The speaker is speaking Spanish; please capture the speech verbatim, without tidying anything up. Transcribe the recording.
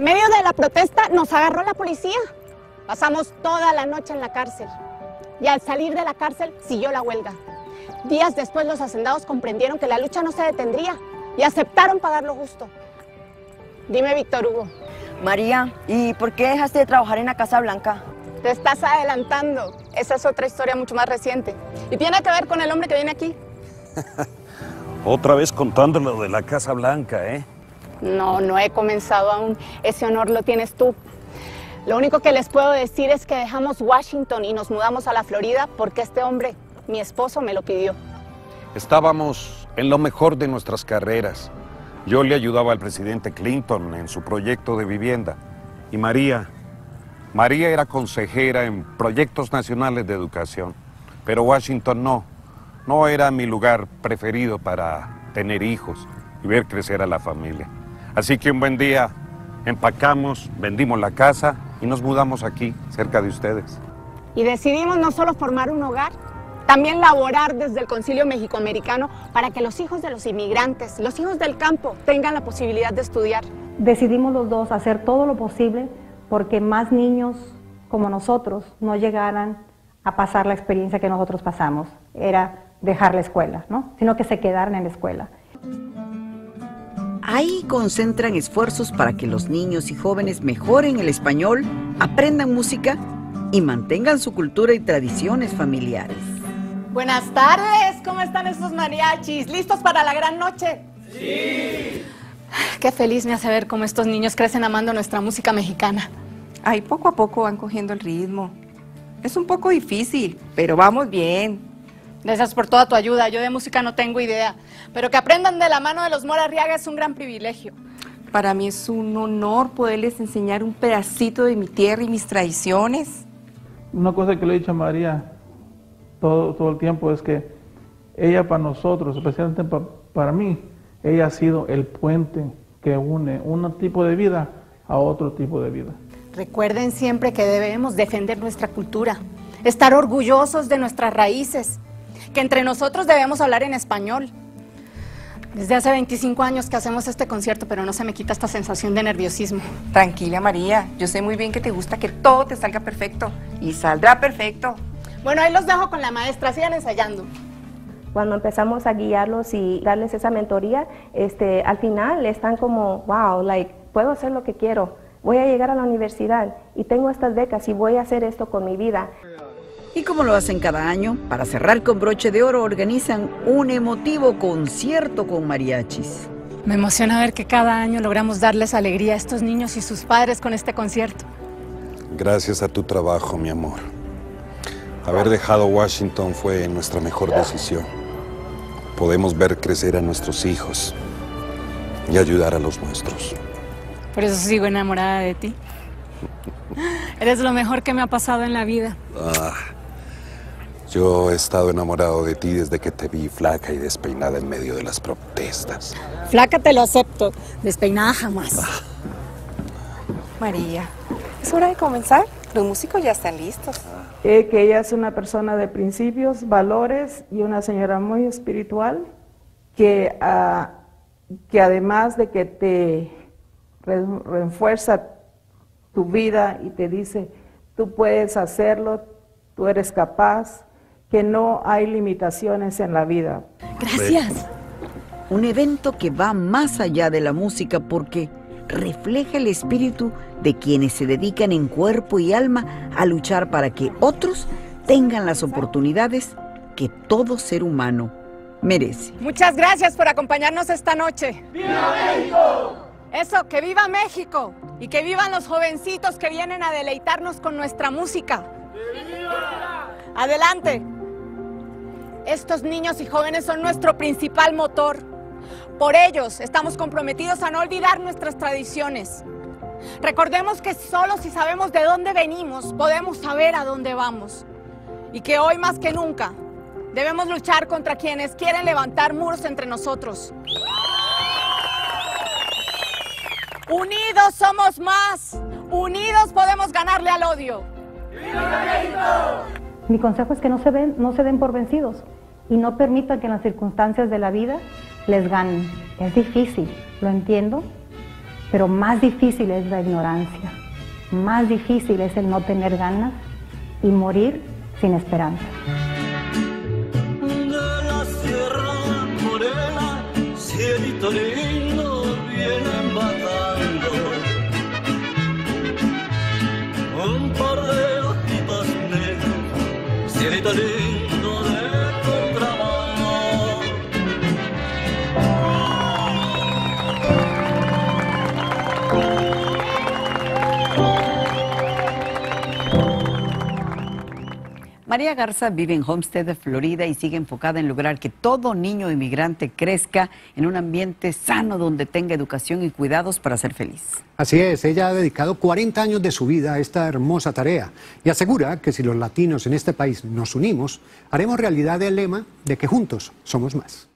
En medio de la protesta nos agarró la policía. Pasamos toda la noche en la cárcel. Y al salir de la cárcel siguió la huelga. Días después los hacendados comprendieron que la lucha no se detendría y aceptaron pagar lo justo. Dime, Víctor Hugo. María, ¿y por qué dejaste de trabajar en la Casa Blanca? Te estás adelantando. Esa es otra historia mucho más reciente. Y tiene que ver con el hombre que viene aquí. Otra vez contando lo de la Casa Blanca, ¿eh? No, no he comenzado aún. Ese honor lo tienes tú. Lo único que les puedo decir es que dejamos Washington y nos mudamos a la Florida porque este hombre, mi esposo, me lo pidió. Estábamos en lo mejor de nuestras carreras. Yo le ayudaba al presidente Clinton en su proyecto de vivienda. Y María, María era consejera en proyectos nacionales de educación. Pero Washington no, no era mi lugar preferido para tener hijos y ver crecer a la familia. Así que un buen día empacamos, vendimos la casa y nos mudamos aquí, cerca de ustedes. Y decidimos no solo formar un hogar, también laborar desde el Concilio Mexicoamericano para que los hijos de los inmigrantes, los hijos del campo, tengan la posibilidad de estudiar. Decidimos los dos hacer todo lo posible porque más niños como nosotros no llegaran a pasar la experiencia que nosotros pasamos. Era dejar la escuela, ¿no? Sino que se quedaran en la escuela. Ahí concentran esfuerzos para que los niños y jóvenes mejoren el español, aprendan música y mantengan su cultura y tradiciones familiares. Buenas tardes, ¿cómo están esos mariachis? ¿Listos para la gran noche? ¡Sí! Qué feliz me hace ver cómo estos niños crecen amando nuestra música mexicana. Ahí poco a poco van cogiendo el ritmo. Es un poco difícil, pero vamos bien. Gracias por toda tu ayuda, yo de música no tengo idea. Pero que aprendan de la mano de los Mora Arriaga es un gran privilegio. Para mí es un honor poderles enseñar un pedacito de mi tierra y mis tradiciones. Una cosa que le he dicho a María Todo, todo el tiempo es que ella para nosotros, especialmente pa, para mí, ella ha sido el puente que une un tipo de vida a otro tipo de vida. Recuerden siempre que debemos defender nuestra cultura, estar orgullosos de nuestras raíces, que entre nosotros debemos hablar en español. Desde hace veinticinco años que hacemos este concierto, pero no se me quita esta sensación de nerviosismo. Tranquila, María, yo sé muy bien que te gusta que todo te salga perfecto, y saldrá perfecto. Bueno, ahí los dejo con la maestra, sigan ensayando. Cuando empezamos a guiarlos y darles esa mentoría, este, al final están como, wow, like, puedo hacer lo que quiero, voy a llegar a la universidad y tengo estas becas y voy a hacer esto con mi vida. Y como lo hacen cada año, para cerrar con broche de oro organizan un emotivo concierto con mariachis. Me emociona ver que cada año logramos darles alegría a estos niños y sus padres con este concierto. Gracias a tu trabajo, mi amor. Haber dejado Washington fue nuestra mejor decisión. Podemos ver crecer a nuestros hijos y ayudar a los nuestros. Por eso sigo enamorada de ti. Eres lo mejor que me ha pasado en la vida. Ah, yo he estado enamorado de ti desde que te vi flaca y despeinada en medio de las protestas. Flaca te lo acepto, despeinada jamás. Ah. María, ¿es hora de comenzar? Los músicos ya están listos. Eh, que ella es una persona de principios, valores y una señora muy espiritual que, ah, que además de que te re, refuerza tu vida y te dice tú puedes hacerlo, tú eres capaz, que no hay limitaciones en la vida. Gracias. Un evento que va más allá de la música porque refleja el espíritu de quienes se dedican en cuerpo y alma a luchar para que otros tengan las oportunidades que todo ser humano merece. Muchas gracias por acompañarnos esta noche. ¡Viva México! Eso, que viva México y que vivan los jovencitos que vienen a deleitarnos con nuestra música. ¡Viva! Adelante. Estos niños y jóvenes son nuestro principal motor. Por ellos estamos comprometidos a no olvidar nuestras tradiciones. Recordemos que solo si sabemos de dónde venimos, podemos saber a dónde vamos. Y que hoy más que nunca, debemos luchar contra quienes quieren levantar muros entre nosotros. Unidos somos más. Unidos podemos ganarle al odio. ¡Viva México! Mi consejo es que no se den, no se den por vencidos y no permitan que en las circunstancias de la vida les ganen. Es difícil, lo entiendo, Pero más difícil es la ignorancia, más difícil es el no tener ganas y morir sin esperanza. De la Sierra Morena, cielito lindo, vienen matando. Un par de hojitas negras, cielito lindo de María Garza vive en Homestead, Florida, y sigue enfocada en lograr que todo niño inmigrante crezca en un ambiente sano donde tenga educación y cuidados para ser feliz. Así es, ella ha dedicado cuarenta años de su vida a esta hermosa tarea y asegura que si los latinos en este país nos unimos, haremos realidad el lema de que juntos somos más.